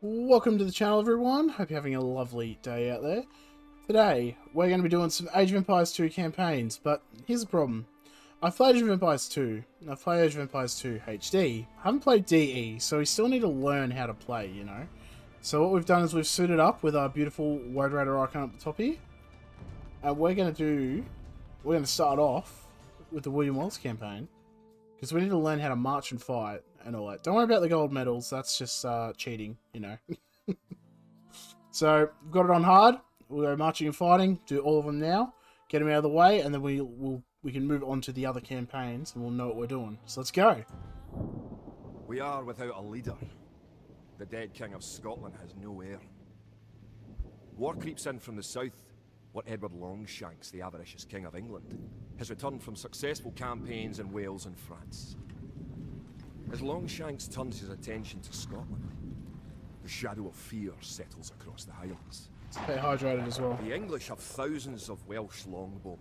Welcome to the channel, everyone. Hope you're having a lovely day out there. Today, we're going to be doing some Age of Empires 2 campaigns, but here's the problem. I've played Age of Empires 2, and I've played Age of Empires 2 HD. I haven't played DE, so we still need to learn how to play, you know. So what we've done is we've suited up with our beautiful Woad Raider icon up the top here. And we're going to start off with the William Wallace campaign, because we need to learn how to march and fight and all that. Don't worry about the gold medals, that's just cheating, you know. So, we've got it on hard. We'll go marching and fighting, do all of them now, get them out of the way, and then we can move on to the other campaigns and we'll know what we're doing. So let's go. We are without a leader. The dead King of Scotland has no heir. War creeps in from the south. What Edward Longshanks, the avaricious King of England, has returned from successful campaigns in Wales and France. As Longshanks turns his attention to Scotland, the shadow of fear settles across the Highlands. Stay hydrated as well. The English have thousands of Welsh longbowmen,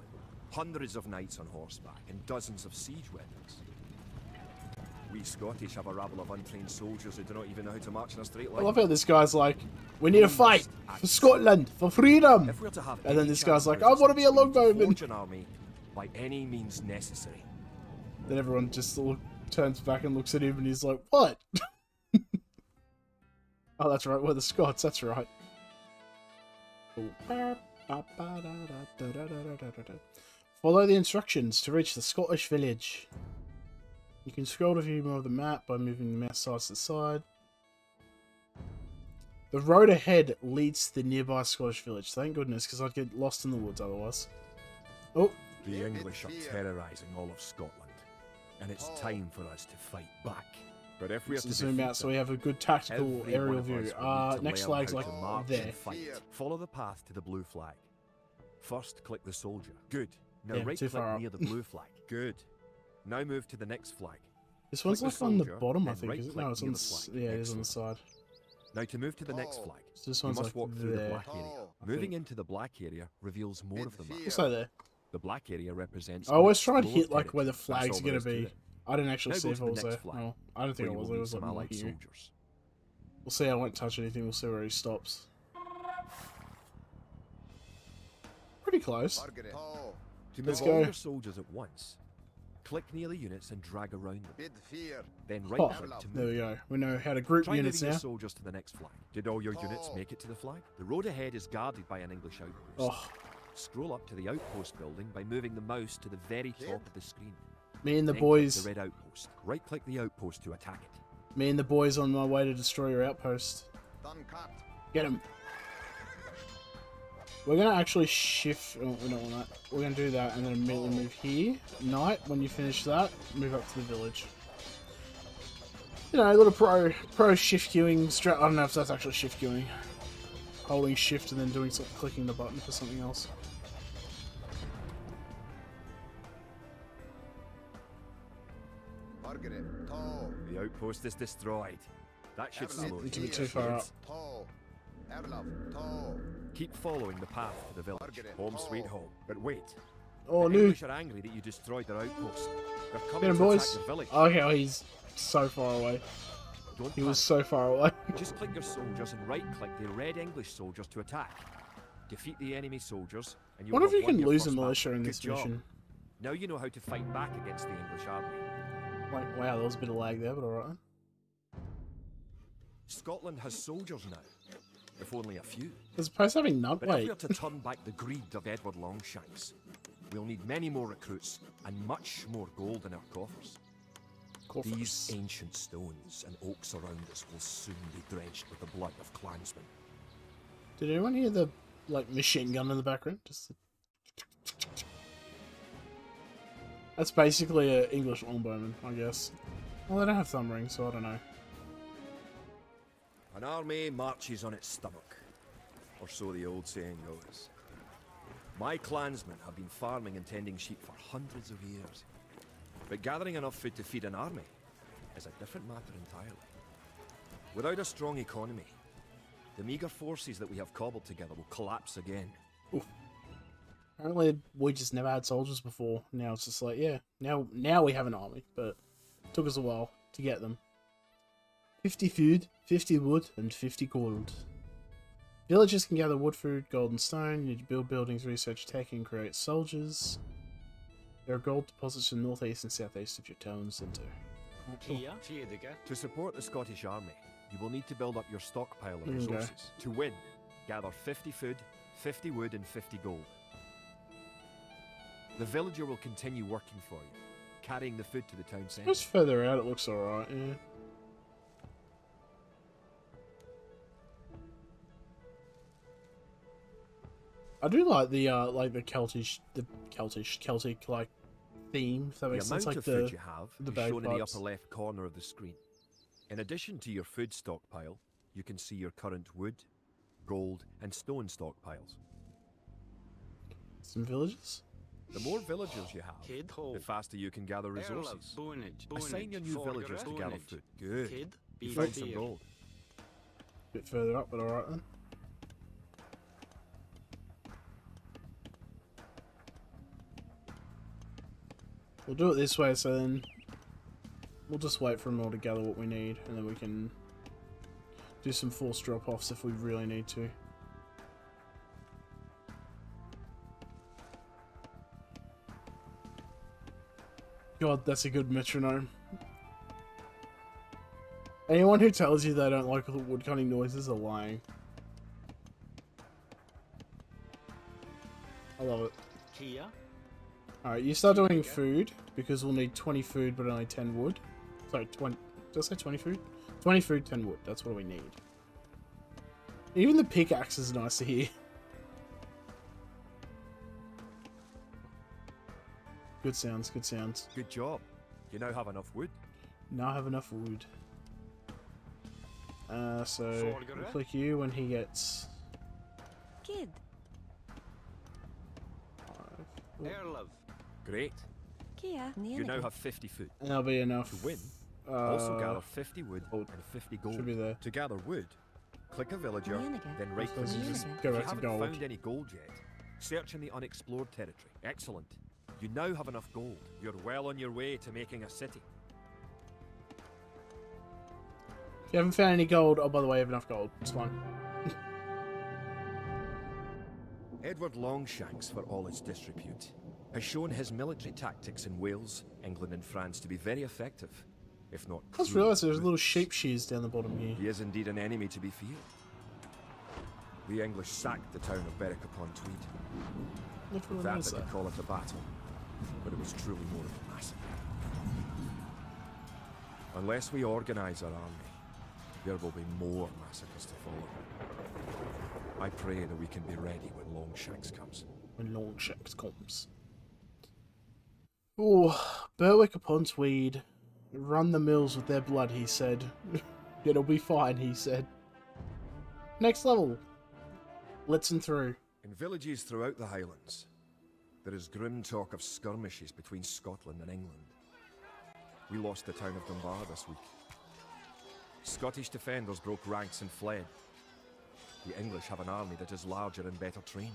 hundreds of knights on horseback, and dozens of siege weapons. We Scottish have a rabble of untrained soldiers who do not even know how to march in a straight line. I love how this guy's like, we need a fight for Scotland, for freedom. And then this guy's like, I want to be a longbowman. Army by any means necessary. Then everyone just turns back and looks at him and he's like, what? Oh, that's right, we're the Scots, that's right. Follow the instructions to reach the Scottish village. You can scroll to view more of the map by moving the mouse side to side. The road ahead leads to the nearby Scottish village. Thank goodness, because I'd get lost in the woods otherwise. Oh, the English are terrorising all of Scotland, and it's time for us to fight back. But if we have to zoom out, so we have a good tactical aerial view. Next flag's like there. Follow the path to the blue flag. First, click the soldier. Good. Now right-click near the blue flag. Good. Now move to the next flag. This one's like on the bottom, I think, is it? No, it's on the, yeah, it is on the side. Now to move to the next flag, this one's like there. Moving into the black area reveals more of the map. It's like there. The black area represents... I always try to hit like where the flags are going to be. I didn't actually see if I was there. No, I don't think I was there. It was like here. We'll see, I won't touch anything. We'll see where he stops. Pretty close. Let's go. Soldiers at once. Click near the units and drag around them. Then right click to move. There we go. We know how to group units now. Soldiers to the next flag. Did all your units make it to the flag? The road ahead is guarded by an English outpost. Oh. Scroll up to the outpost building by moving the mouse to the very top of the screen. Me and the boys. The red outpost. Right click the outpost to attack it. Me and the boys on my way to destroy your outpost. Get him. We're going to actually shift, oh, we don't want that. We're going to do that and then immediately move here. Knight, when you finish that, move up to the village. You know, a little pro shift queuing strat. I don't know if that's actually shift queuing. Holding shift and then doing something, clicking the button for something else. The outpost is destroyed. That should slow it. Too far up. Keep following the path to the village. Home sweet home. But wait. Oh, no. English are angry that you destroyed their outpost. They're coming to attack the village. Oh, okay, he's so far away. He was so far away. Just click your soldiers and right-click the red English soldiers to attack. Defeat the enemy soldiers, and you will have won your first battle. I wonder if you can lose a militia in this mission. Now you know how to fight back against the English army. Like, wow, there was a bit of lag there, but alright. Scotland has soldiers now. If only a few. As opposed to having none, but if we are to turn back the greed of Edward Longshanks, we'll need many more recruits and much more gold in our coffers. These ancient stones and oaks around us will soon be drenched with the blood of clansmen. Did anyone hear the, like, machine gun in the background? Just the... That's basically an English longbowman, I guess. Well, they don't have thumb rings, so I don't know. An army marches on its stomach, or so the old saying goes. My clansmen have been farming and tending sheep for hundreds of years, but gathering enough food to feed an army is a different matter entirely. Without a strong economy, the meagre forces that we have cobbled together will collapse again. Oof. Apparently we just never had soldiers before. Now it's just like, yeah, now we have an army, but it took us a while to get them. 50 food, 50 wood, and 50 gold. Villagers can gather wood, food, gold, and stone. You build buildings, research, tech, and create soldiers. There are gold deposits in the northeast and southeast of your town centre. Cool. To support the Scottish army, you will need to build up your stockpile of resources. Okay. To win, gather 50 food, 50 wood, and 50 gold. The villager will continue working for you, carrying the food to the town centre. Just further out, it looks alright, yeah. I do like the Celtic like theme. If that makes sense, like the amount of food you have is shown in the upper left corner of the screen. In addition to your food stockpile, you can see your current wood, gold, and stone stockpiles. Some villages. The more villagers you have, the faster you can gather resources. Assign your new villagers to gather food. Good. You found some gold. A bit further up, but all right then. We'll do it this way, so then we'll just wait for them all to gather what we need, and then we can do some forced drop-offs if we really need to. God, that's a good metronome. Anyone who tells you they don't like the woodcutting noises are lying. I love it. Kia. Alright, you start doing food, because we'll need 20 food but only 10 wood. Sorry, 20... Did I say 20 food? 20 food, 10 wood. That's what we need. Even the pickaxe is nice to hear. Good sounds, good sounds. Good job. You now have enough wood. Now I have enough wood. So, we'll click you when he gets... Kid. Love. Great. Kia. You now have 50 food. And that'll be enough. To win, also gather 50 wood and 50 gold. Should be there. To gather wood, click a villager, then right click. Go back to gold. If you haven't found any gold yet, search in the unexplored territory. Excellent. You now have enough gold. You're well on your way to making a city. If you haven't found any gold, oh by the way, I have enough gold. It's fine. Edward Longshanks, for all his disrepute, has shown his military tactics in Wales, England and France to be very effective, if not cruel. I just realised there's little sheep shears down the bottom here. He is indeed an enemy to be feared. The English sacked the town of Berwick upon Tweed. That they could call it a battle, but it was truly more of a massacre. Unless we organise our army, there will be more massacres to follow. I pray that we can be ready when Longshanks comes. When Longshanks comes. Oh, Berwick upon Tweed. Run the mills with their blood, he said. It'll be fine, he said. Next level. Let's through. In villages throughout the Highlands, there is grim talk of skirmishes between Scotland and England. We lost the town of Dunbar this week. Scottish defenders broke ranks and fled. The English have an army that is larger and better trained.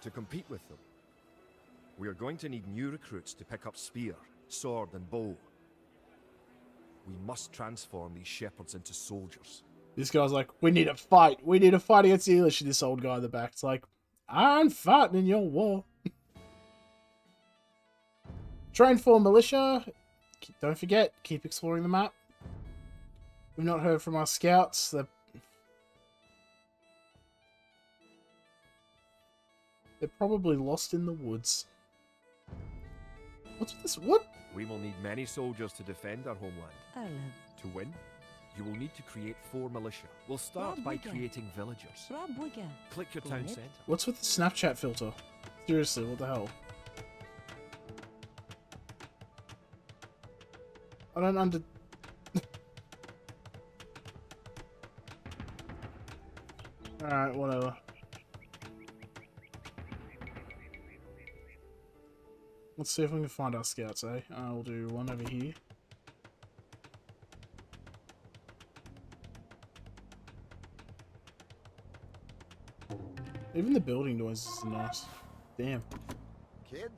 To compete with them, we are going to need new recruits to pick up spear, sword and bow. We must transform these shepherds into soldiers. This guy's like, we need a fight. We need a fight against the English. And this old guy in the back's like, I'm fighting in your war. Train for militia. Don't forget, keep exploring the map. We've not heard from our scouts. They're probably lost in the woods. What's this? What? We will need many soldiers to defend our homeland. To win, you will need to create 4 militia. We'll start by creating villagers. Click your town centre. What's with the Snapchat filter? Seriously, what the hell? I don't understand. Alright, whatever. Let's see if we can find our scouts, eh? I'll do one over here. Even the building noise is nice. Damn. Kid?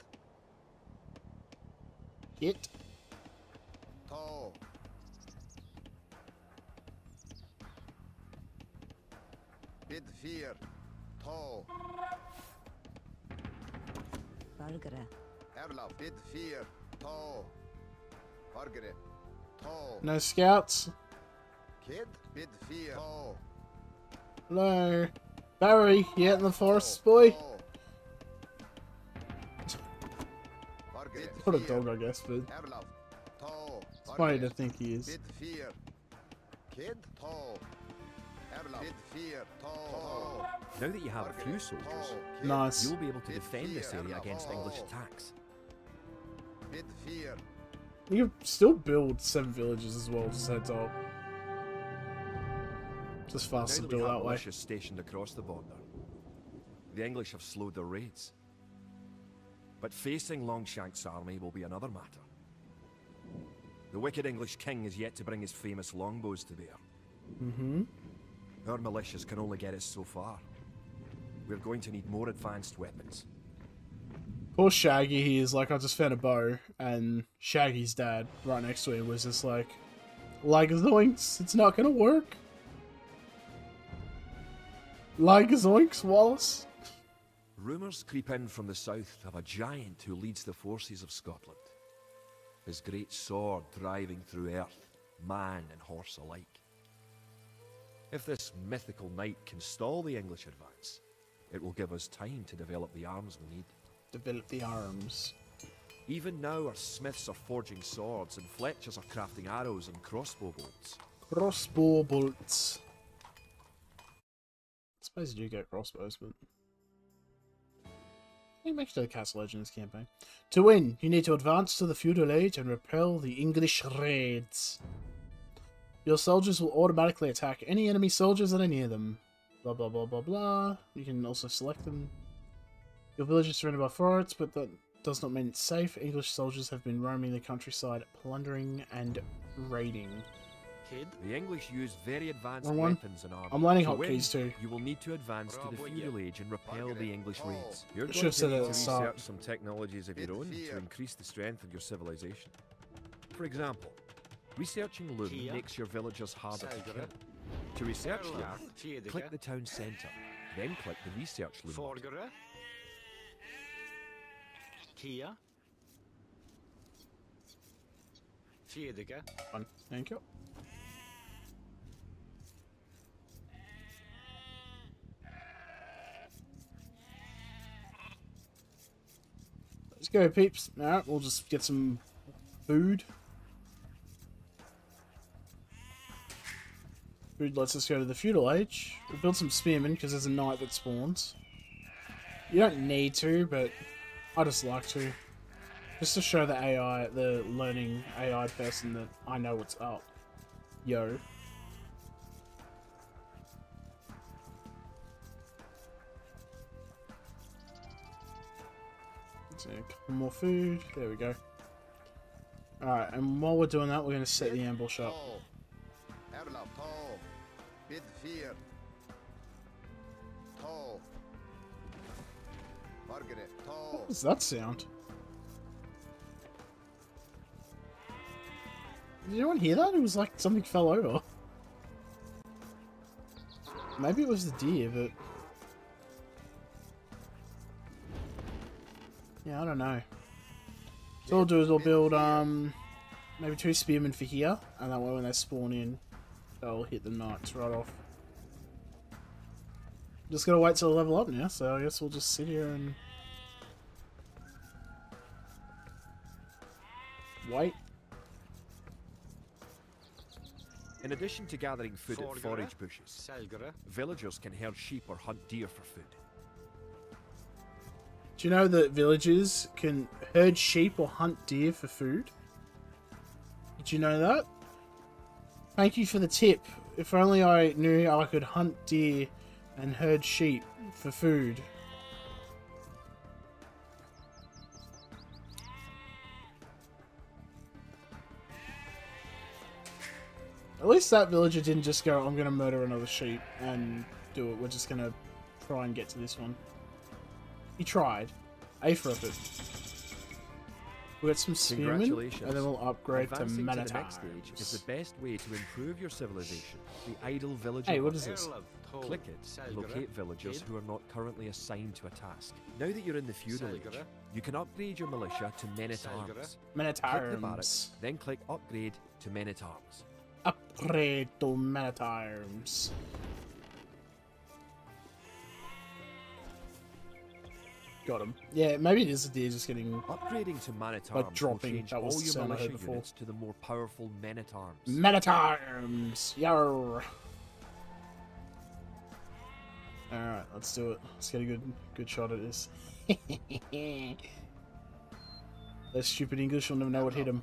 Kit? Oh. Bid fear. Tall. Bargara. Erla. Bid fear. Tall. Bargara. Tall. No scouts. Kid. Bid fear. Tall. Hello. Barry, you out in the forest, boy? What a dog, I guess, but it's funny to think he is. Now that you have a few soldiers, nice. You'll be able to defend this area against English attacks. You can still build 7 villages as well, just heads up. Just faster to build that way. Stationed across the border, the English have slowed their raids. But facing Longshanks' army will be another matter. The wicked English king is yet to bring his famous longbows to bear. Mm-hmm. Our militias can only get us so far. We're going to need more advanced weapons. Poor Shaggy, he is like, I just found a bow, and Shaggy's dad right next to him was just like zoinks, it's not gonna work. Like zoinks, Wallace. Rumours creep in from the south of a giant who leads the forces of Scotland. His great sword driving through earth, man and horse alike. If this mythical knight can stall the English advance, it will give us time to develop the arms we need. Develop the arms. Even now our smiths are forging swords and fletchers are crafting arrows and crossbow bolts. Crossbow bolts. I suppose you do get crossbows, but... Back to the Castle Legends campaign. To win, you need to advance to the feudal age and repel the English raids. Your soldiers will automatically attack any enemy soldiers that are near them. Blah blah blah blah blah. You can also select them. Your village is surrounded by forests, but that does not mean it's safe. English soldiers have been roaming the countryside, plundering and raiding. Kid, the English use very advanced weapons and armor. I'm learning hotkeys too. You will need to advance to the feudal age and repel the English raids. You're going to need to research some technologies of your own to increase the strength of your civilization. For example, researching loom makes your villagers harder to kill. To research that, click the town center, then click the research loom. Thank you. Let's go, peeps. Alright, we'll just get some food. Food lets us go to the feudal age. We'll build some spearmen because there's a knight that spawns. You don't need to, but I just like to. Just to show the AI, the learning AI person that I know what's up. Yo. A couple more food. There we go. Alright, and while we're doing that, we're going to set the ambush up. What does that sound? Did anyone hear that? It was like something fell over. Maybe it was the deer, but... yeah, I don't know. So what we'll do is we'll build maybe 2 spearmen for here, and that way when they spawn in, they'll hit the knights right off. Just gotta wait till they level up now, so I guess we'll just sit here and wait. In addition to gathering food at forage bushes, villagers can herd sheep or hunt deer for food. Do you know that villagers can herd sheep or hunt deer for food? Did you know that? Thank you for the tip. If only I knew I could hunt deer and herd sheep for food. At least that villager didn't just go, I'm gonna murder another sheep and do it. We're just gonna try and get to this one. He tried. A for effort. We'll get some seamen, and then we'll upgrade to Minotaurs. The next stage is the best way to improve your civilization. The idle villager. Hey, what is this? Click it, locate villagers who are not currently assigned to a task. Now that you're in the feudal age, you can upgrade your militia to men at arms. Men at arms. Click the barracks, then click upgrade to men at arms. Upgrade to men at arms. Got him. Yeah, maybe it is the DE just getting upgrading to man at arms. Like dropping that was all your militia units to the more powerful men at arms. Men at arms, yarr. All right, let's do it. Let's get a good shot at this. That stupid English will never know what hit him.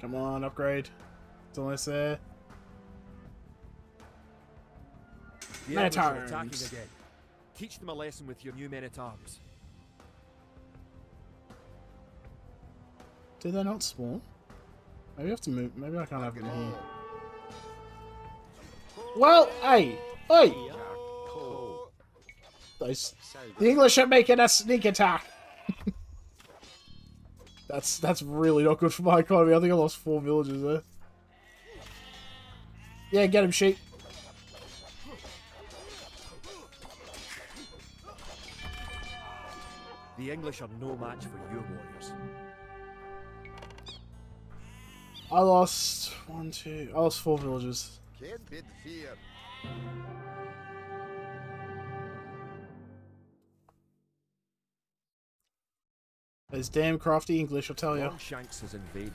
Come on, upgrade. It's almost there. Men at arms. Teach them a lesson with your new men at arms. Did they not spawn? Maybe I have to move. Maybe I can't have them here. Well, hey, hey! The English are making a sneak attack. That's really not good for my economy. I think I lost 4 villagers there. Yeah, get him, sheep. The English are no match for your warriors. I lost 4 villagers. Can't bid fear. Those damn crafty English, I'll tell you. Longshanks has invaded,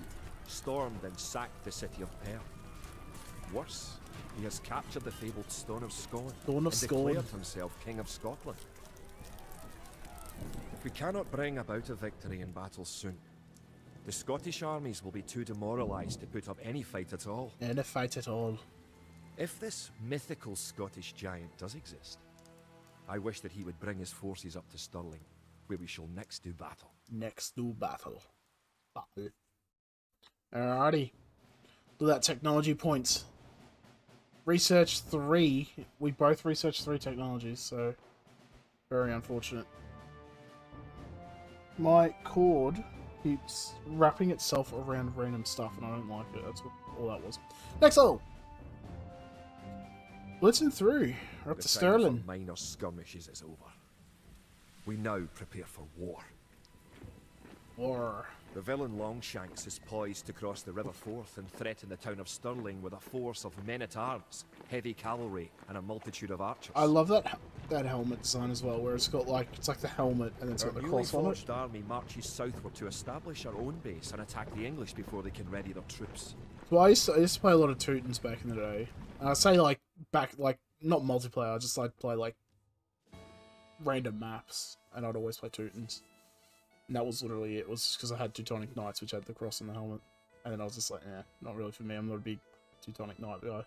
stormed and sacked the city of Perth. Worse, he has captured the fabled Stone of Scone and declared himself King of Scotland. If we cannot bring about a victory in battle soon, the Scottish armies will be too demoralized to put up any fight at all. Any fight at all. If this mythical Scottish giant does exist, I wish that he would bring his forces up to Stirling, where we shall next do battle. Next do battle. Battle. Alrighty. Look at that technology points. Research 3. We both researched 3 technologies, so very unfortunate. My cord keeps wrapping itself around random stuff, and I don't like it. That's what all that was. Next level. Blitzing through. We're up to Stirling. Minor skirmishes is over. We now prepare for war. War. The villain Longshanks is poised to cross the River Forth and threaten the town of Stirling with a force of men at arms, heavy cavalry, and a multitude of archers. I love that helmet design as well, where it's got like the helmet and it's got the cross on it. Our newly forged army marches southward to establish our own base and attack the English before they can ready their troops. Well, I used to play a lot of Teutons back in the day. And I say like not multiplayer. I just like play like random maps, and I'd always play Teutons. And that was literally it. It was just because I had Teutonic Knights, which had the cross on the helmet, and then I was just like, eh, not really for me. I'm not a big Teutonic Knight guy.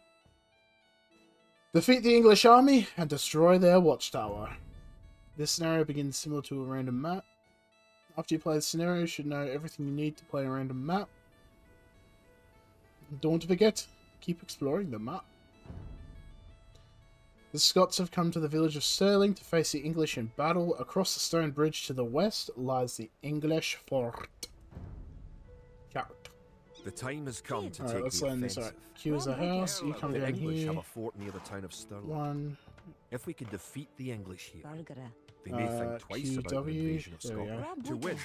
Defeat the English army and destroy their watchtower. This scenario begins similar to a random map. After you play the scenario, you should know everything you need to play a random map. Don't forget, keep exploring the map. The Scots have come to the village of Stirling to face the English in battle. Across the stone bridge to the west lies the English fort. The time has come to take the offensive. Q is a house. You come down here. The English have a fort near the town of Stirling. If we could defeat the English here, they may think twice about the invasion of Scotland. To win,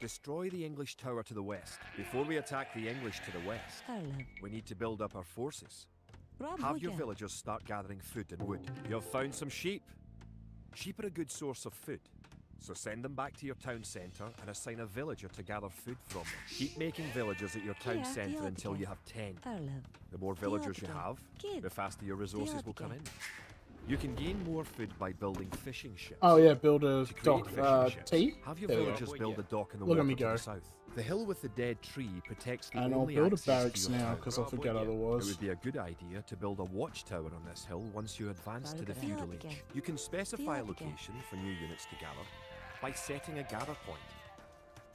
destroy the English tower to the west. Before we attack the English to the west, we need to build up our forces. Have your villagers start gathering food and wood. You've found some sheep. Sheep are a good source of food, so send them back to your town centre and assign a villager to gather food from them. Keep making villagers at your town centre until you have 10. The more villagers you have, the faster your resources will come in. You can gain more food by building fishing ships. Oh yeah, build a dock. Have your villagers build a dock in the water to the south. The hill with the dead tree protects the only access. And I'll build a barracks now because I forget otherwise. It would be a good idea to build a watchtower on this hill once you advance to the feudal age. You can specify a location for new units to gather by setting a gather point.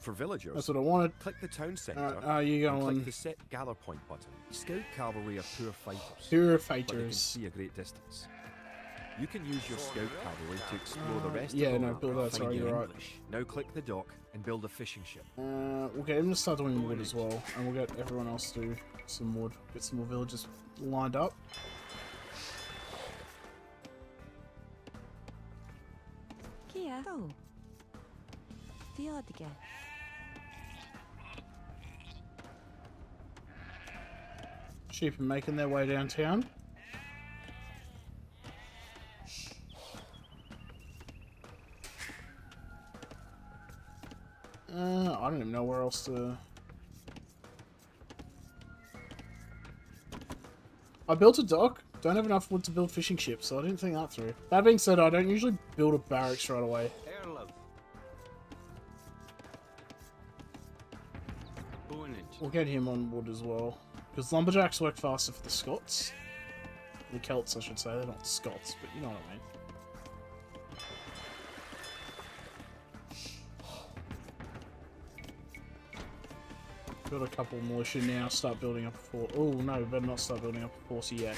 For villagers, that's what I wanted. Click the town centre. Click the set gather point button. Scout cavalry are poor fighters. Poor fighters. But they can see a great distance. You can use your scout cavalry to explore the rest of the land. Now click the dock and build a fishing ship. We'll get him to start doing wood as well, and we'll get everyone else to do some wood. Get some more villages lined up. Kia. Oh. The odd again. Sheep are making their way downtown. I don't even know where else to... I built a dock. Don't have enough wood to build fishing ships, so I didn't think that through. That being said, I don't usually build a barracks right away. We'll get him on wood as well. Because lumberjacks work faster for the Scots. The Celts, I should say. They're not Scots, but you know what I mean. Got a couple of militia now, start building up a force. Oh no, we better not start building up a force yet.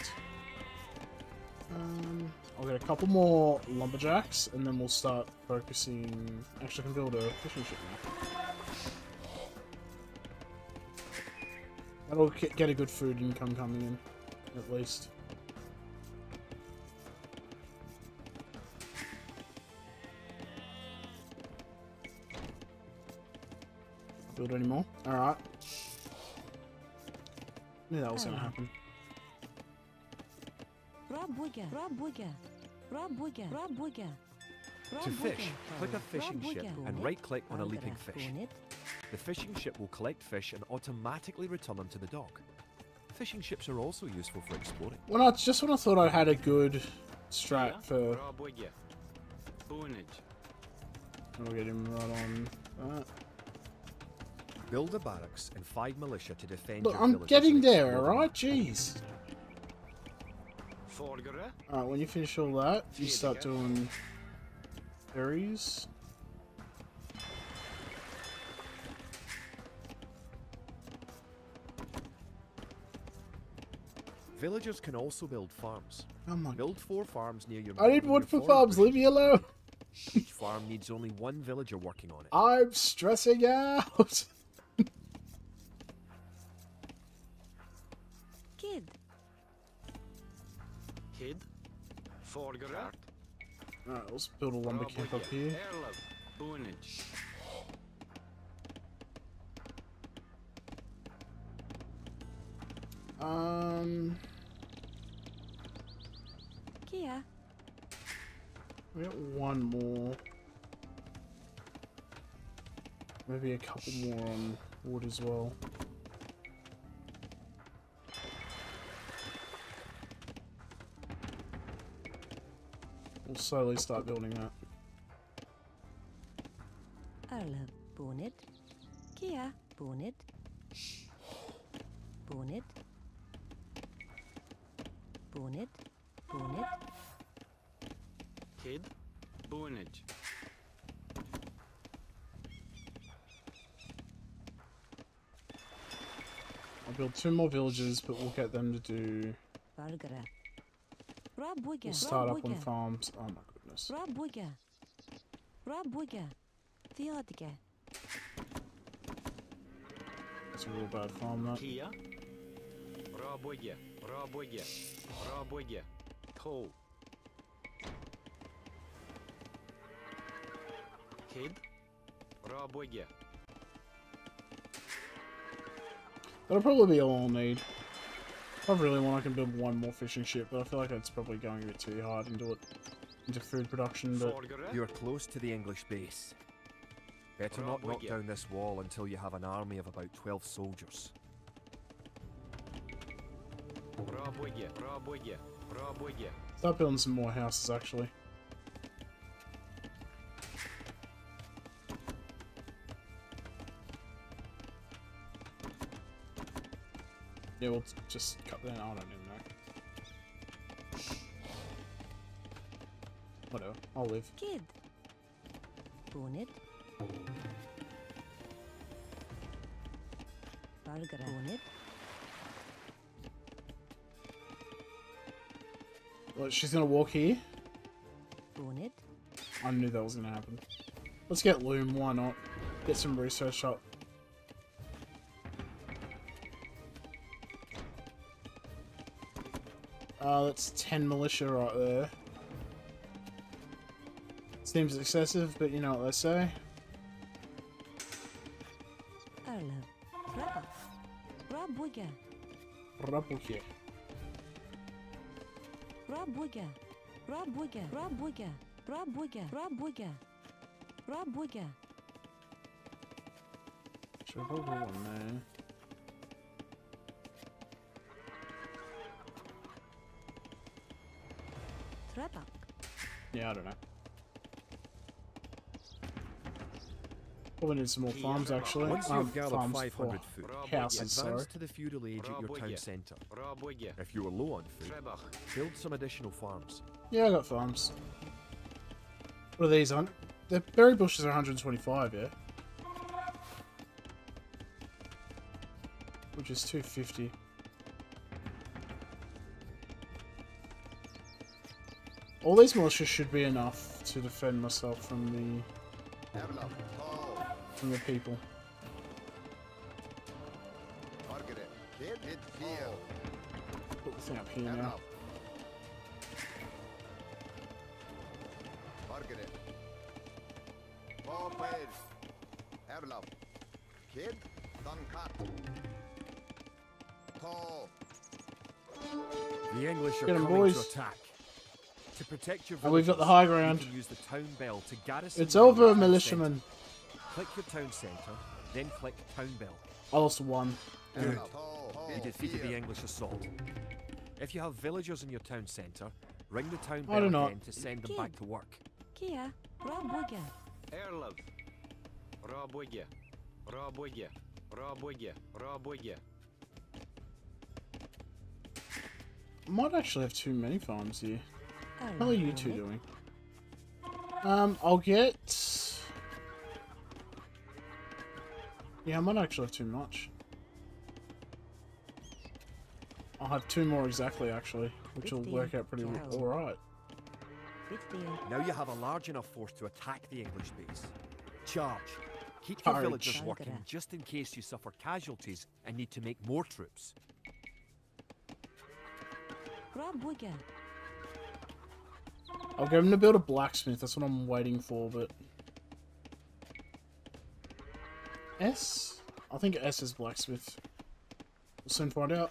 I'll get a couple more lumberjacks and then we'll start focusing. Actually, I can build a fishing ship now. That'll get a good food income coming in, at least. Build anymore. Alright. Knew that was gonna happen. To fish, click a fishing ship and right-click on a leaping fish. The fishing ship will collect fish and automatically return them to the dock. Fishing ships are also useful for exploring. Well, when I thought I had a good strat for... I'll get him right on that. Build a barracks and 5 militia to defend. Look, I'm getting there, alright? Jeez. Alright, when you finish all that, you start doing berries. Villagers can also build farms. Build 4 farms near your... I need wood for farms, leave me alone! Each farm needs only 1 villager working on it. I'm stressing out! Alright, let's build a lumber camp up here. We got 1 more. Maybe a couple more on wood as well. We'll slowly start building that. Arla, Bonnet. Kia, Bonnet. Bonnet. Bonnet. Bonnet. Kid, Bonnet. I'll build 2 more villages, but we'll get them to do... We'll start up on farms. Oh my goodness. That's a real bad farm, that. That'll probably be all I'll need. If I really want, I can build 1 more fishing ship, but I feel like it's probably going a bit too hard into it, into food production. But you're close to the English base. Better not knock down this wall until you have an army of about 12 soldiers. Start building some more houses, actually. Yeah, we'll just cut that out, I don't even know. Whatever, I'll leave. Kid. Bonnet. Bonnet. Well, she's gonna walk here. I knew that was going to happen. Let's get Loom, why not? Get some research up. That's 10 militia right there. Seems excessive, but you know what they say. Should I hold on there? Yeah, I don't know. Probably need some more farms actually. Once you've got a 500 foot houses, sorry. To the feudal age at your town centre. If you are low on food, build some additional farms. Yeah, I got farms. What are these on? The berry bushes are 125, yeah? Which is 250. All these militias should be enough to defend myself from the people. Put the thing up here now. The English are coming to attack. To protect your villages, we've got the high ground. Use the town bell to garrison. It's over, militiamen. Click your town centre, then click town bell. I lost one. Good. You defeated the English assault. If you have villagers in your town centre, ring the town bell again to send them back to work. Kia, Rabogia. Erlov. Rabogia. Rabogia. Rabogia. Rabogia. Might actually have too many farms here. How are you two doing? I'll get... Yeah, I might actually have too much. I'll have two more exactly, actually, which will work out pretty alright. Now you have a large enough force to attack the English base. Charge. Keep your villagers working just in case you suffer casualties and need to make more troops. I'll get him to build a blacksmith, that's what I'm waiting for, but... S? I think S is blacksmith. We'll soon find out.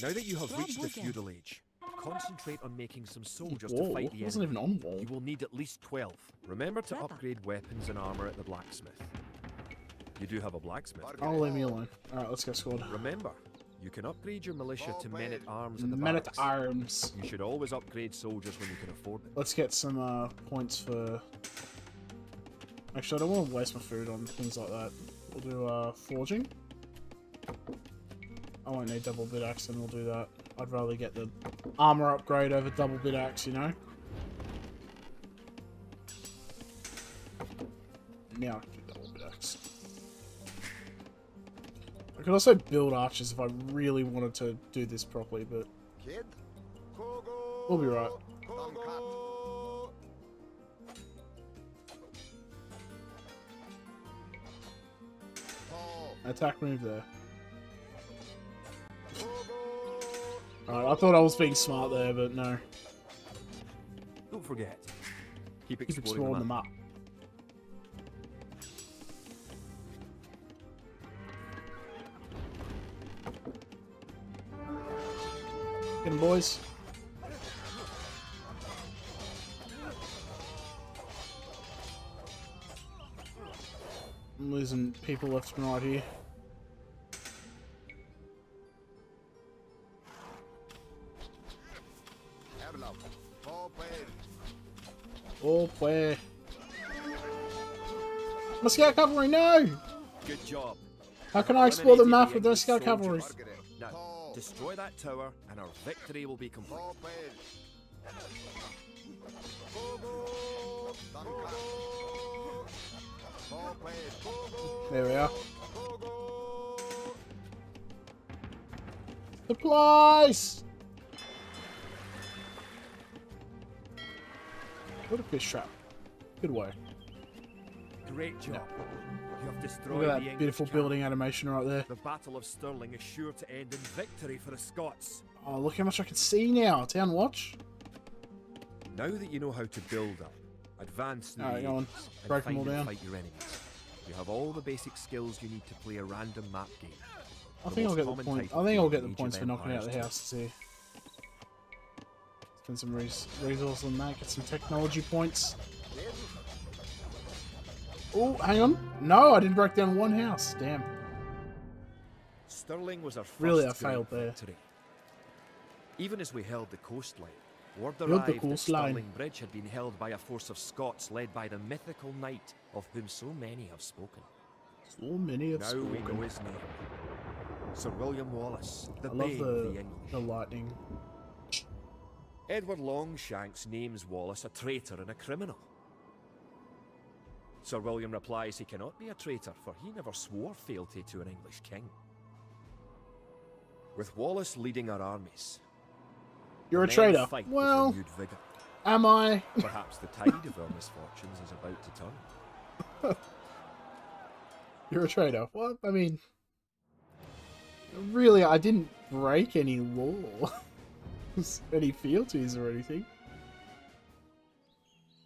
Now that you have reached the feudal age, concentrate on making some soldiers to fight the enemy. Wasn't even on wall. You will need at least 12. Remember to upgrade weapons and armor at the blacksmith. You do have a blacksmith. I'll leave me alone. Alright, let's go squad. Remember, you can upgrade your militia to men-at-arms at the barracks. You should always upgrade soldiers when you can afford it. Let's get some points for... Actually, I don't want to waste my food on things like that. We'll do forging. I won't need double bit axe and we'll do that. I'd rather get the armor upgrade over double bit axe, you know? Now I can do double bit axe. I could also build archers if I really wanted to do this properly, but we'll be right. Attack move there. Alright, I thought I was being smart there, but no. Don't forget. Keep exploring the map. Get them, boys. I'm losing people left and right here. All play. My scout cavalry, no! Good job. How can I explore the map with those scout cavalry? No. Destroy that tower and our victory will be complete. There we are. Supplies! Put a fish trap. Good way. Great job. No. You have destroyed the English camp. Beautiful building animation right there. The Battle of Stirling is sure to end in victory for the Scots. Oh, look how much I can see now. Town watch. Now that you know how to build up, advance new agents, break them all down. Fight your enemies. You have all the basic skills you need to play a random map game. I think I'll get the point. I think I'll get the points for knocking out the houses here. Spend some resources on that. Get some technology points. Oh, hang on. No, I didn't break down one house. Damn. Stirling was our first really, I failed there. Victory. Even as we held the coastline, word arrived that Stirling Bridge had been held by a force of Scots led by the mythical knight of whom so many have spoken. So many have spoken. Now we know his name. Sir William Wallace, the Bane of the English. The lightning. Edward Longshanks names Wallace a traitor and a criminal. Sir William replies he cannot be a traitor, for he never swore fealty to an English king. With Wallace leading our armies... You're a traitor. Well, am I? Perhaps the tide of our misfortunes is about to turn. You're a traitor. Well, I mean... Really, I didn't break any law. Any fealties or anything.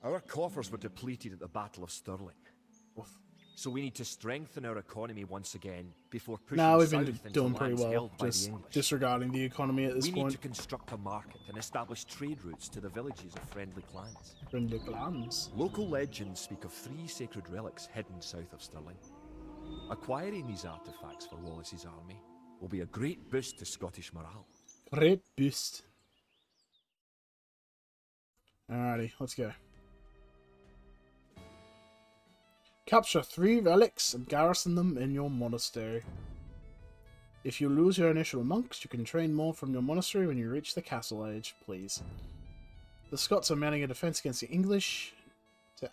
Our coffers were depleted at the Battle of Stirling. Oof. So we need to strengthen our economy once again before pushing south into lands held by the English. Disregarding the economy at this point. We need to construct a market and establish trade routes to the villages of friendly clans. Friendly clans? Local legends speak of 3 sacred relics hidden south of Stirling. Acquiring these artifacts for Wallace's army will be a great boost to Scottish morale. Great boost. Alrighty, let's go. Capture 3 relics and garrison them in your monastery. If you lose your initial monks, you can train more from your monastery when you reach the castle age, please. The Scots are mounting a defence against the English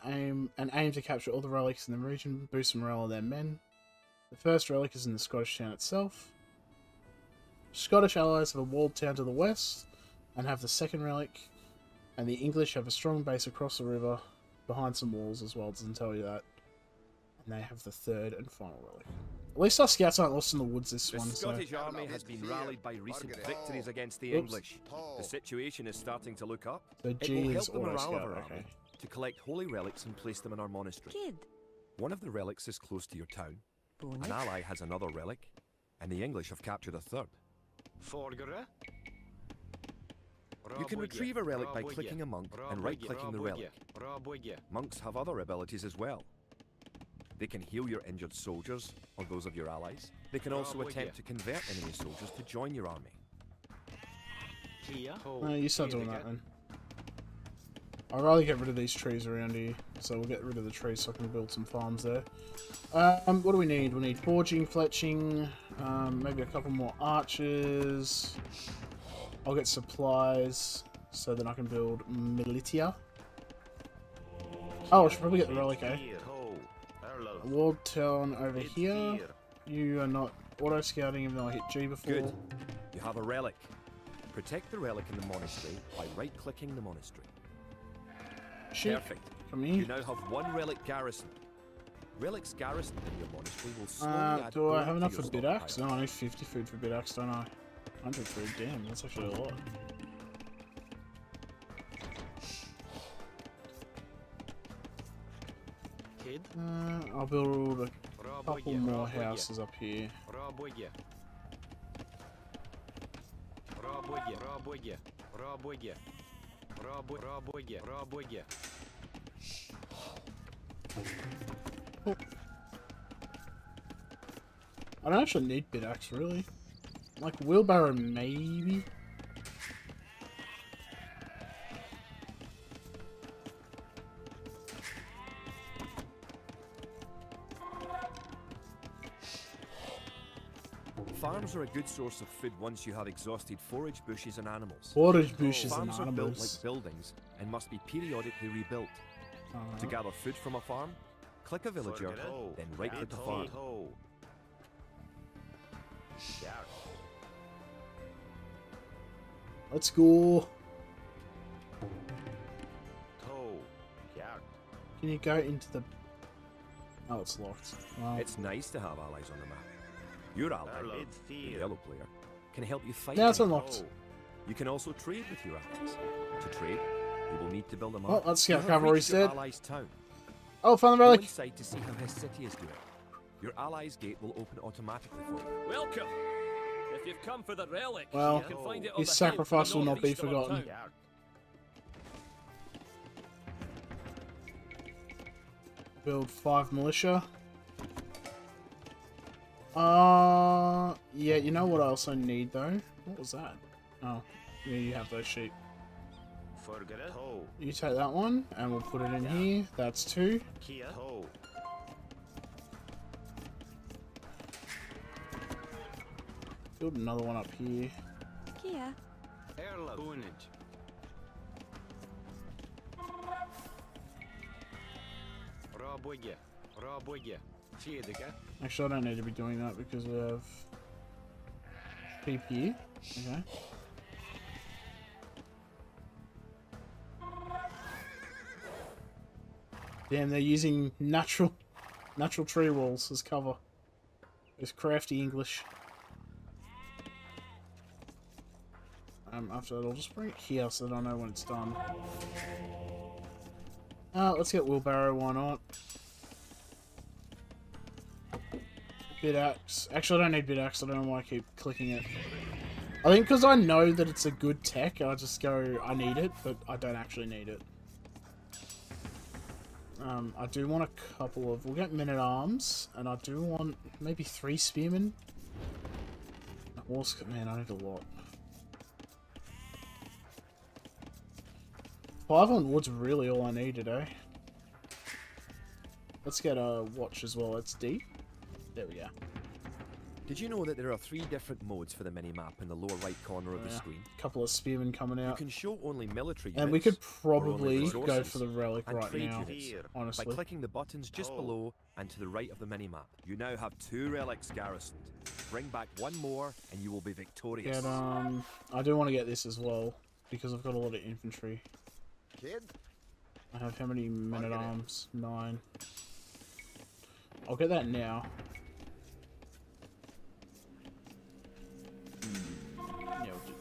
and aim to capture all the relics in the region, boost the morale of their men. The first relic is in the Scottish town itself. Scottish allies have a walled town to the west and have the second relic, and the English have a strong base across the river behind some walls as well, doesn't tell you that. And they have the third and final relic. At least our scouts aren't lost in the woods this one. The Scottish army has been rallied by recent victories against the English. The situation is starting to look up. It will help the morale of our army to collect holy relics and place them in our monastery. One of the relics is close to your town. An ally has another relic, and the English have captured a third. You can retrieve a relic by clicking a monk and right-clicking the relic. Monks have other abilities as well. They can heal your injured soldiers, or those of your allies. They can also attempt to convert enemy soldiers to join your army. No, you start doing that then. I'd rather get rid of these trees around here, so we'll get rid of the trees so I can build some farms there. What do we need? We need forging, fletching, maybe a couple more archers. I'll get supplies, so then I can build militia. Oh, I should probably get the relic, eh? Walled town over here. You are not auto-scouting even though I hit G before. Good. You have a relic. Protect the relic in the monastery by right-clicking the monastery. Shit. Perfect. Come here. You now have 1 relic garrison. Relics garrisoned in your monastery will slowly add do I have enough for bid axe? No, I need 50 food for bid axe, don't I? 100 food, damn, that's actually a lot. I'll build a couple more houses up here. Oh. I don't actually need bit axe, really. Like wheelbarrow, maybe. Farms are a good source of food once you have exhausted forage bushes and animals. Forage bushes and animals. Farms are built like buildings and must be periodically rebuilt. To gather food from a farm, click a villager, then right-click the farm. Let's go. Can you go into the... Oh, it's locked. Wow. It's nice to have allies on the map. Your ally, the yellow player, can help you fight. Now it's unlocked. You can also trade with your allies. To trade, you will need to build a map. Well, let's see how cavalry's dead. Oh, found the relic. Go inside to see how his city is doing. Your ally's gate will open automatically for you. Welcome. If you've come for the relic, well, you can find it on his sacrifice will not be forgotten. Build 5 militia. Yeah, you know what I also need though? What was that? Oh, yeah, you have those sheep. You take that one, and we'll put it in here. That's 2. Build another one up here. Actually, I don't need to be doing that because we have sheep here. Okay. Damn, they're using natural tree walls as cover. It's crafty English. After that, I'll just bring it here so that I know when it's done. Let's get wheelbarrow, why not? Bit axe. Actually, I don't need bit axe. I don't know why I keep clicking it. I think because I know that it's a good tech, I just go, I need it, but I don't actually need it. I do want a couple of... We'll get men-at-arms, and I do want maybe 3 spearmen. Man, I need a lot. 5 on wood's really all I needed, eh? Let's get a watch as well, that's D. There we go. Did you know that there are 3 different modes for the mini-map in the lower right corner of the screen? A couple of spearmen coming out. You can show only military units, and we could probably go for the relic right now, honestly. By clicking the buttons just below and to the right of the mini-map. You now have 2 relics garrisoned. Bring back 1 more and you will be victorious. Get, I do want to get this as well, because I've got a lot of infantry. I have how many men-at-arms? 9. I'll get that now. Yeah, we'll do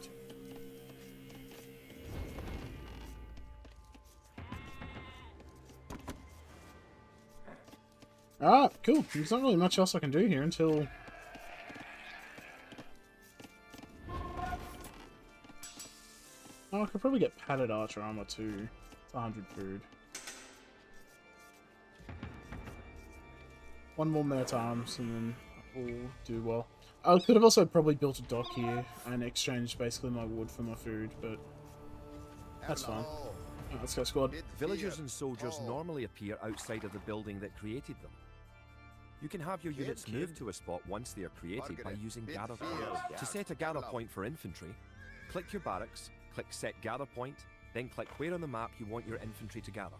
2. Ah, cool. There's not really much else I can do here until... Oh, I could probably get padded archer armor too. It's 100 food. 1 more man at arms and then we'll do well. I could have also probably built a dock here and exchanged basically my wood for my food, but that's fine. Right, let's go, squad. Villagers and soldiers normally appear outside of the building that created them. You can have your units moved to a spot once they are created by using gather points. To set a gather point for infantry, click your barracks. Click set gather point, then click where on the map you want your infantry to gather.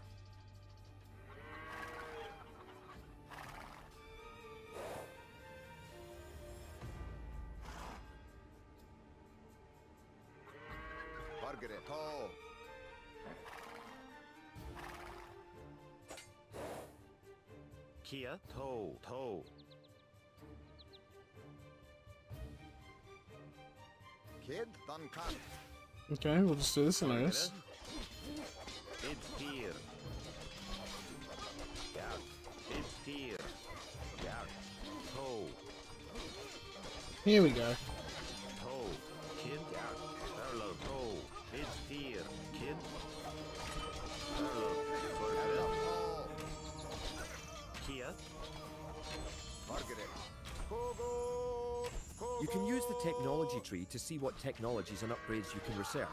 Kia toe toe. Kid Duncan. Okay, we'll just do this one, I guess. Here we go. You can use the technology tree to see what technologies and upgrades you can research.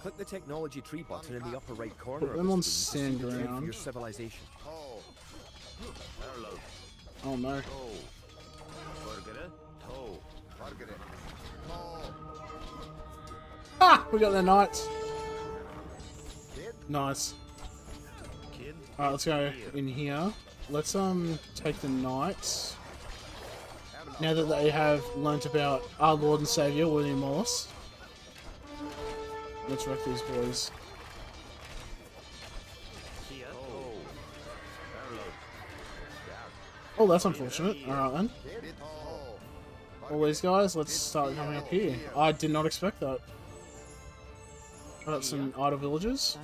Click the technology tree button in the upper right corner of the screen to see the tree for your civilization. Oh no. Ah! We got the knights. Nice. Alright, let's go in here. Let's take the knights. Now that they have learnt about our Lord and Saviour, William Wallace. Let's wreck these boys. Oh, that's unfortunate. Alright then. Always, guys, let's start coming up here. I did not expect that. Got up some idle villagers.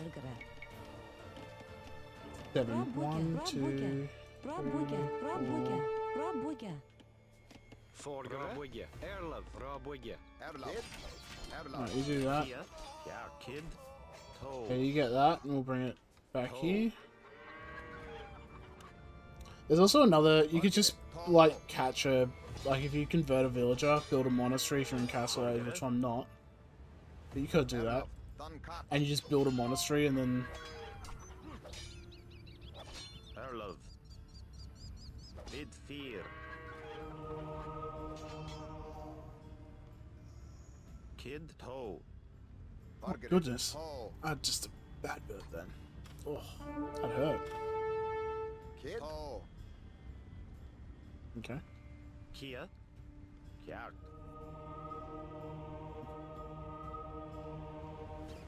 7. 1, 2, 3, 4. Alright, you do that. Okay, you get that, and we'll bring it back here. There's also another, you could just, like, catch a, like, if you convert a villager, build a monastery if you're in Castle Age, which I'm not. But you could do that. And you just build a monastery and then... Oh, goodness. I had just a bad bird then. Oh, that hurt. Okay. Kia. Kiak.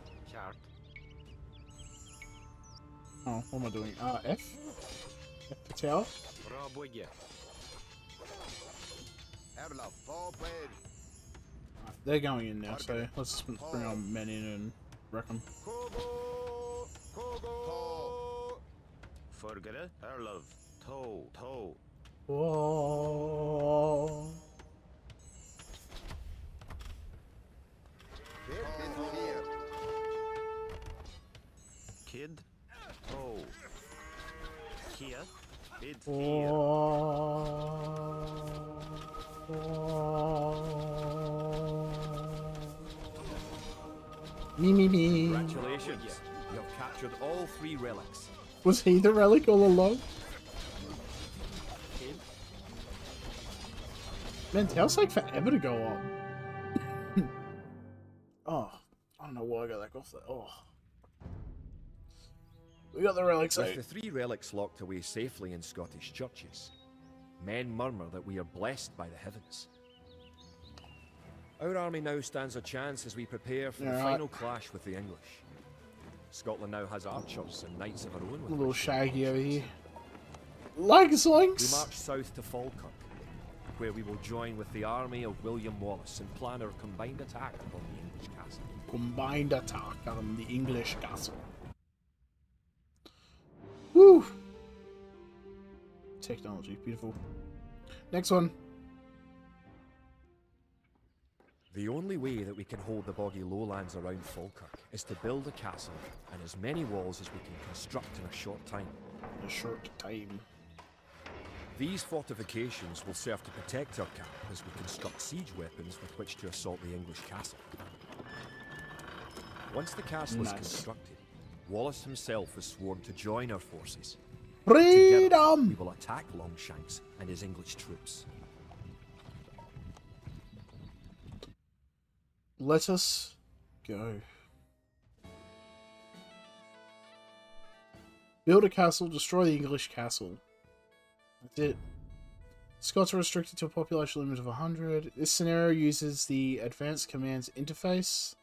Kiak. Oh, what am I doing? F? F the tower? Right, they're going in now, so let's bring our men in and wreck them. Forget our love. Toe. Whoa. Kid. Toe. Here. Bid. Me. Congratulations. You have captured all 3 relics. Was he the relic all along? Man, Tail's like forever to go on. Oh, I don't know why I got that off there. Oh. We got the relics. With the 3 relics locked away safely in Scottish churches, men murmur that we are blessed by the heavens. Our army now stands a chance as we prepare for the final clash with the English. Scotland now has archers and knights of her own. A little shaggy over here. Lags. We march south to Falkirk, where we will join with the army of William Wallace and plan our combined attack on the English castle. Combined attack on the English castle. Woo! Technology, beautiful. Next one. The only way that we can hold the boggy lowlands around Falkirk is to build a castle and as many walls as we can construct in a short time. These fortifications will serve to protect our camp as we construct siege weapons with which to assault the English castle. Once the castle is constructed, Wallace himself is sworn to join our forces. Freedom! Together, we will attack Longshanks and his English troops. Let us go. Build a castle, destroy the English castle. That's it. Scots are restricted to a population limit of 100. This scenario uses the Advanced Commands interface.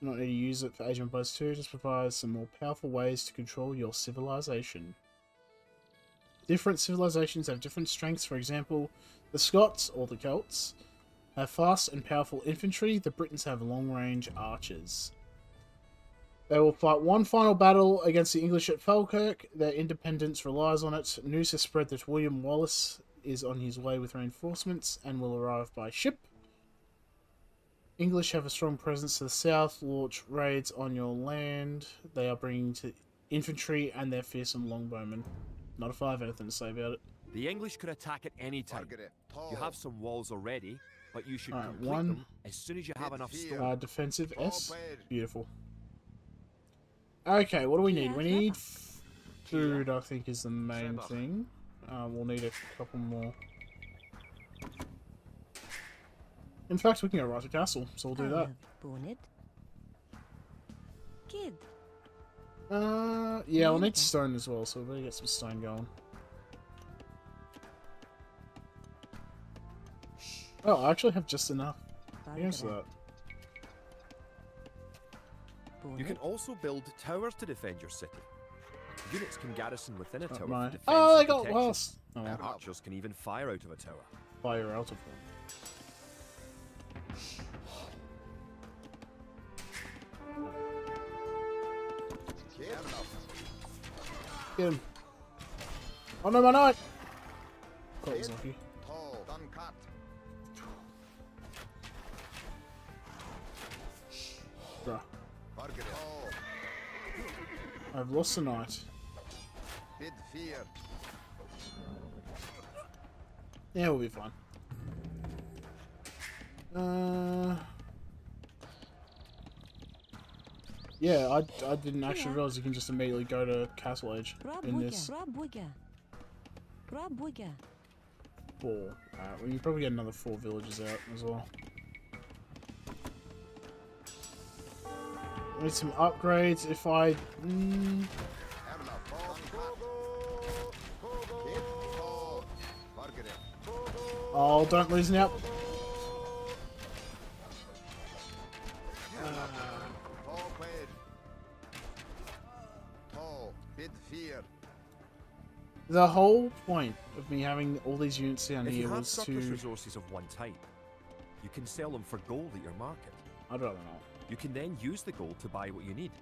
Do not need to use it for Age of Empires 2. Just provides some more powerful ways to control your civilization. Different civilizations have different strengths. For example, the Scots, or the Celts, have fast and powerful infantry. The Britons have long-range archers. They will fight one final battle against the English at Falkirk. Their independence relies on it. News has spread that William Wallace is on his way with reinforcements and will arrive by ship. English have a strong presence to the south. Launch raids on your land. They are bringing to infantry and their fearsome longbowmen. Not if I have anything to say about it. The English could attack at any time. You have some walls already, but you should complete them as soon as you have enough stone. Defensive S. Beautiful. Okay, what do we need? We need food, I think, is the main thing. We'll need a couple more. In fact, we can go right to castle, so we'll do that. Yeah, we'll need stone as well, so we better get some stone going. Oh, I actually have just enough. Here's that. You can also build towers to defend your city. Units can garrison within a tower. Right. Oh, they got lost. Oh. Archers can even fire out of a tower. Fire out of one. Get him. Oh no, my knight! Got his lucky. Bruh. I've lost the knight. Yeah, we'll be fine. Yeah, I didn't actually realize you can just immediately go to Castle Age in this. Four. Alright, well, you probably get another 4 villages out as well. I need some upgrades if I... Oh, don't lose now. The whole point of me having all these units down here was to... If you have resources of one type, you can sell them for gold at your market. I'd rather not. You can then use the gold to buy what you need.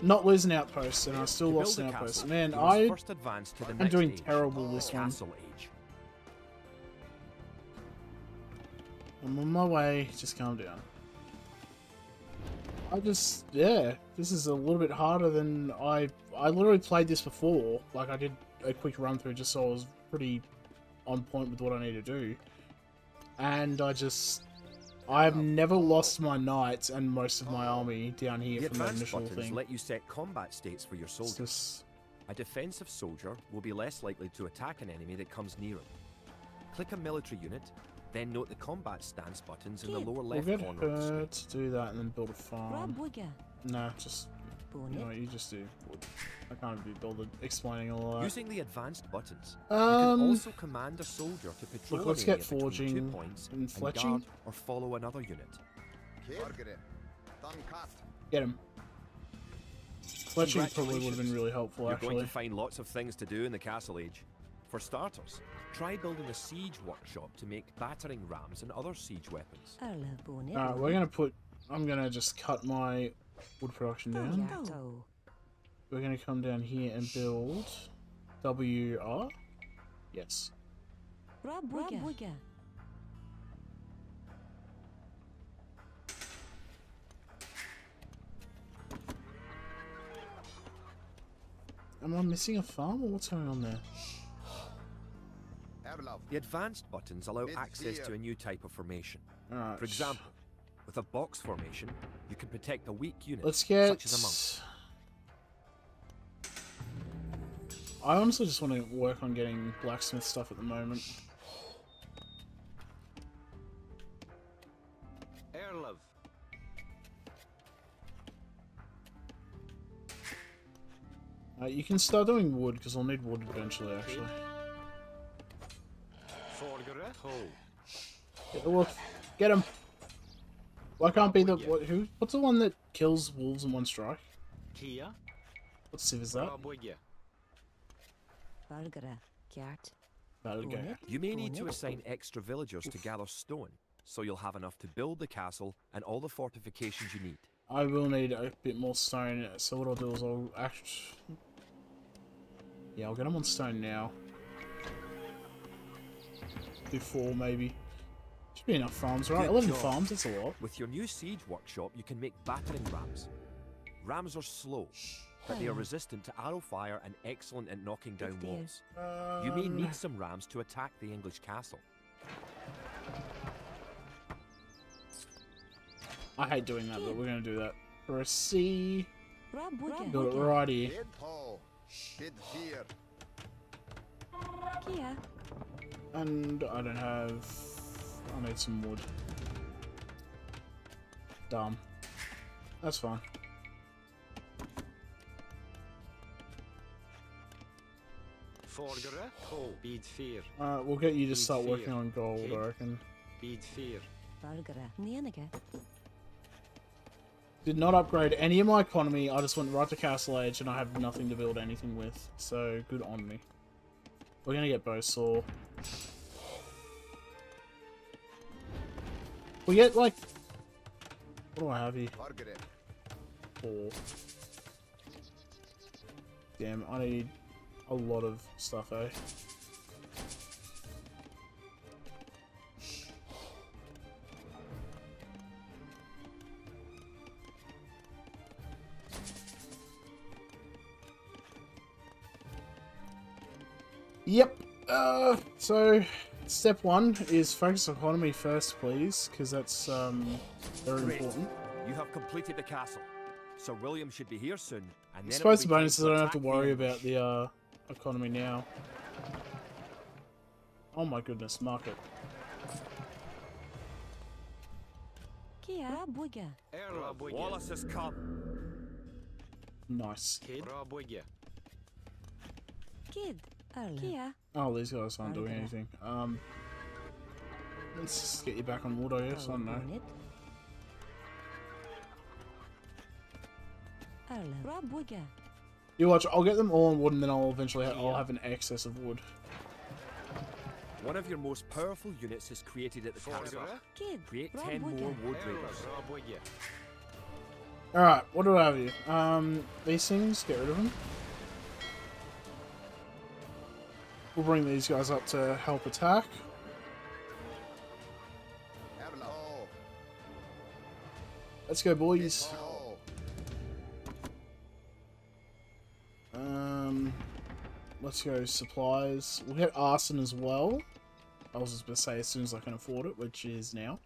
Not losing outposts, and I still lost an outpost. Man, I'm doing terrible this one. I'm on my way, just calm down. Yeah, this is a little bit harder than I literally played this before. Like, I did a quick run through just so I was pretty on point with what I need to do. And I've never lost my knights and most of my army down here from the initial thing. Let you set combat states for your soldiers. A defensive soldier will be less likely to attack an enemy that comes near him. Click a military unit, then note the combat stance buttons in the lower left corner of the screen. Let's do that and then build a farm. Nah, just no, you just do. I can't be bothered explaining all that. Using the advanced buttons, you can also command a soldier to patrol. Look, let's get forging 2 points and fletching, or follow another unit. Get him. Fletching probably would have been really helpful. You're going to find lots of things to do in the Castle Age. For starters, try building a siege workshop to make battering rams and other siege weapons. Alright, we're gonna put. I'm gonna just cut my wood production down. We're going to come down here and build WR. Yes. Am I missing a farm or what's going on there? The advanced buttons allow access to a new type of formation. Right. For example, with a box formation, you can protect a weak unit such as a monk. I honestly just want to work on getting blacksmith stuff at the moment. You can start doing wood, because I'll need wood eventually, actually. Get the wolf. Get him! Why can't be the... What's the one that kills wolves in one strike? What civ is that? You may need to assign extra villagers to gather stone, so you'll have enough to build the castle and all the fortifications you need. I will need a bit more stone, so what I'll do is I'll I'll get them on stone now. Do 4 maybe. Should be enough farms, right? 11 farms, that's a lot. With your new siege workshop, you can make battering rams. Rams are slow, but they are resistant to arrow fire and excellent at knocking down walls. You may need some rams to attack the English castle. I hate doing that, but we're going to do that. For a C, build it right here. And I don't have... I need some wood. Damn. That's fine. We'll get you to start working on gold, I reckon. Did not upgrade any of my economy, I just went right to Castle Age and I have nothing to build anything with, so good on me. We're gonna get Bowsaw. We get like... What do I have here? Four. Damn, I need a lot of stuff, eh? Yep, so step one is focus on economy first, please, because that's very important. You have completed the castle, so William should be here soon. And then I suppose the bonus is I don't have to worry about the economy now. Oh my goodness, market. Wallace has come. Nice. Kid. Oh, these guys aren't doing anything. Let's just get you back on water, yes, I don't know. You watch, I'll get them all on wood and then I'll eventually I'll have an excess of wood. One of your most powerful units is created at the castle. Create 10 more Woad Raiders. Alright, what do I have here? These things, get rid of them. We'll bring these guys up to help attack. Let's go, boys. Let's go supplies. We'll hit arson as well. I was just going to say as soon as I can afford it, which is now.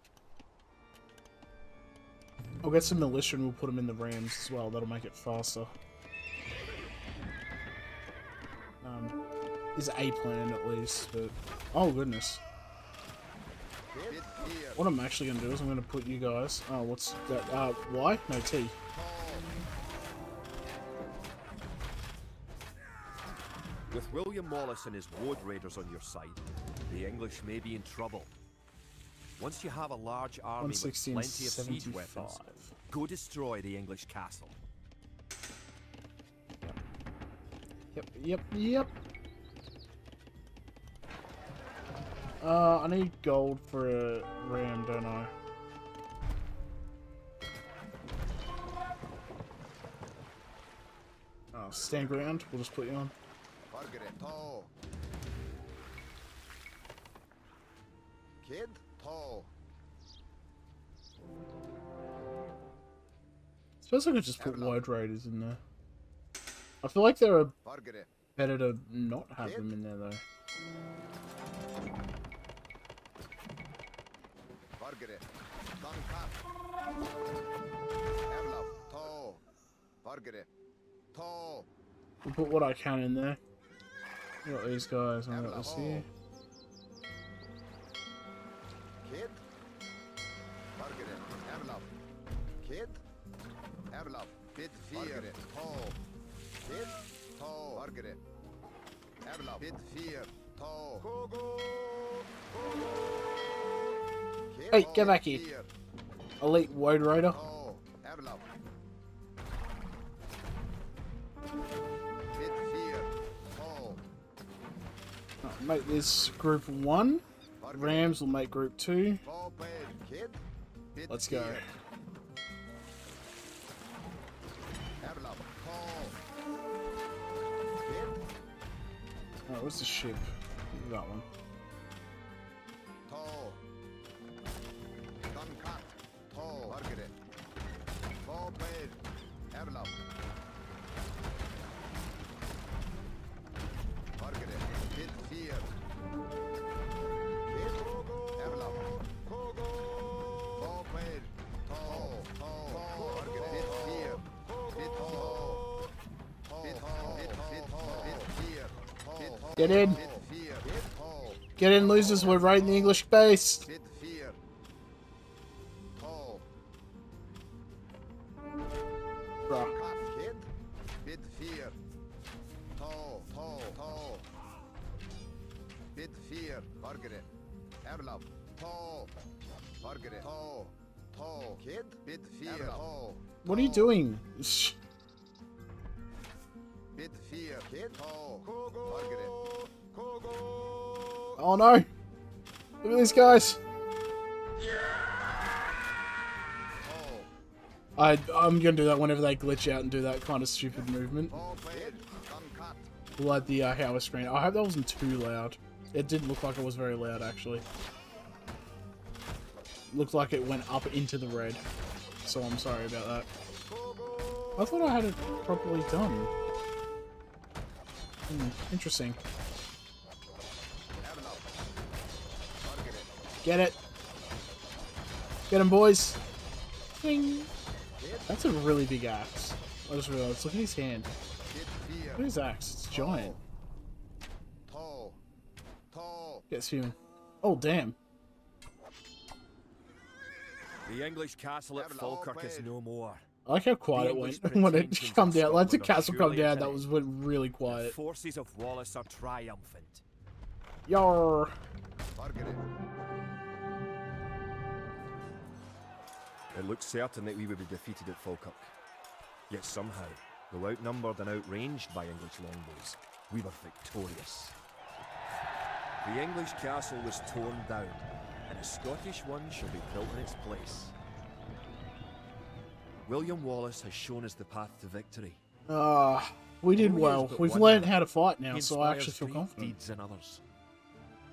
I'll get some militia and we'll put them in the rams as well. That'll make it faster. Is a plan at least, but oh goodness. What I'm actually gonna do is I'm gonna put you guys what's that Y? No T. With William Wallace and his Woad Raiders on your side, the English may be in trouble. Once you have a large army with plenty of siege weapons, go destroy the English castle. Yep. I need gold for a ram, don't I? Oh, stand ground. We'll just put you on. Kid tall. Suppose I could just put Woad Raiders in there. I feel like they're better to not have them in there though. I'll put what I can in there. I got these guys, and I got this here. Hey, get back here. Elite Woad Raider. Right, make this group one. Rams will make group two. Let's go. Alright, what's the ship? That one. Get in! Get in, losers! We're right in the English base! What are you doing? Oh no! Look at these guys! I'm gonna do that whenever they glitch out and do that kind of stupid movement. Like the Howard screen. I hope that wasn't too loud. It didn't look like it was very loud, actually. Looked like it went up into the red. So I'm sorry about that. I thought I had it properly done. Interesting. Get it! Get him, boys! Ding! That's a really big axe. I just realized. Look at his hand. Look at his axe. It's giant. Get human. Oh, damn. The English castle at Falkirk is no more. I like how quiet it went when it come down. Like the castle come down, that was really quiet. The forces of Wallace are triumphant. Yarr. It looked certain that we would be defeated at Falkirk. Yet somehow, though outnumbered and outranged by English longbows, we were victorious. The English castle was torn down, and a Scottish one shall be built in its place. William Wallace has shown us the path to victory. We did well. We've learned how to fight now, so I actually feel confident. Deeds and others.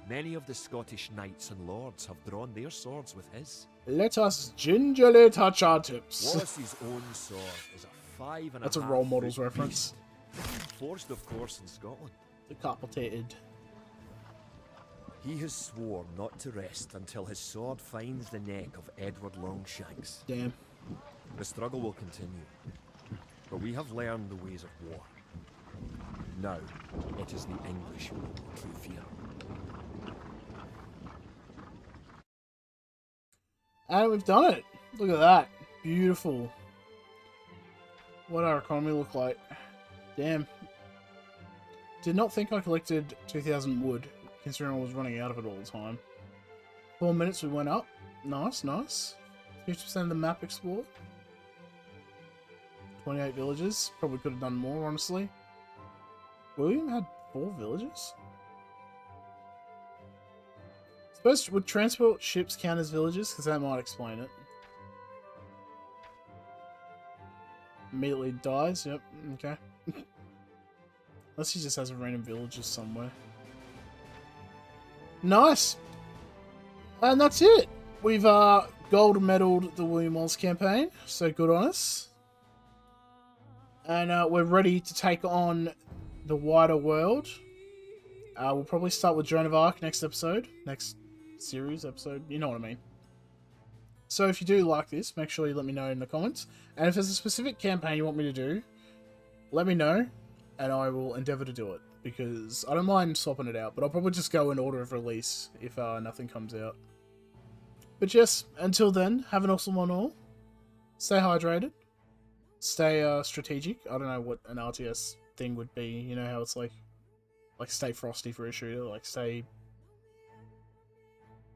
Many of the Scottish knights and lords have drawn their swords with his. Let us gingerly touch our tips. Wallace's own sword is a 5.5. That's a role models reference. Forged, of course, in Scotland. Decapitated. He has sworn not to rest until his sword finds the neck of Edward Longshanks. Damn. The struggle will continue, but we have learned the ways of war. Now, it is the English who will fear. And we've done it! Look at that. Beautiful. What our economy look like. Damn. Did not think I collected 2,000 wood, considering I was running out of it all the time. 4 minutes we went up. Nice, nice. 50% of the map explored. 28 villages. Probably could have done more, honestly. William had 4 villages? First, would transport ships count as villages? Because that might explain it. Immediately dies, yep, okay. Unless he just has a random villager somewhere. Nice! And that's it! We've gold medaled the William Wallace campaign, so good on us. And we're ready to take on the wider world. We'll probably start with Joan of Arc next episode, next episode, you know what I mean. So if you do like this, make sure you let me know in the comments, and if there's a specific campaign you want me to do, let me know and I will endeavor to do it, because I don't mind swapping it out, but I'll probably just go in order of release if nothing comes out. But yes, until then, have an awesome one all, stay hydrated, stay strategic. I don't know what an RTS thing would be, you know how it's like stay frosty for a shooter, like stay,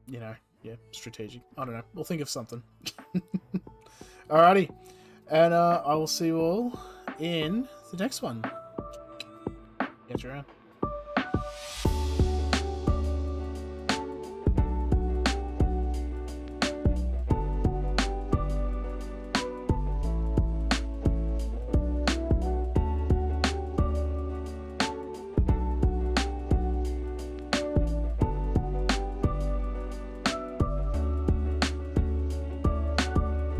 you know, yeah, strategic. I don't know. We'll think of something. Alrighty. And I will see you all in the next one. Catch you around.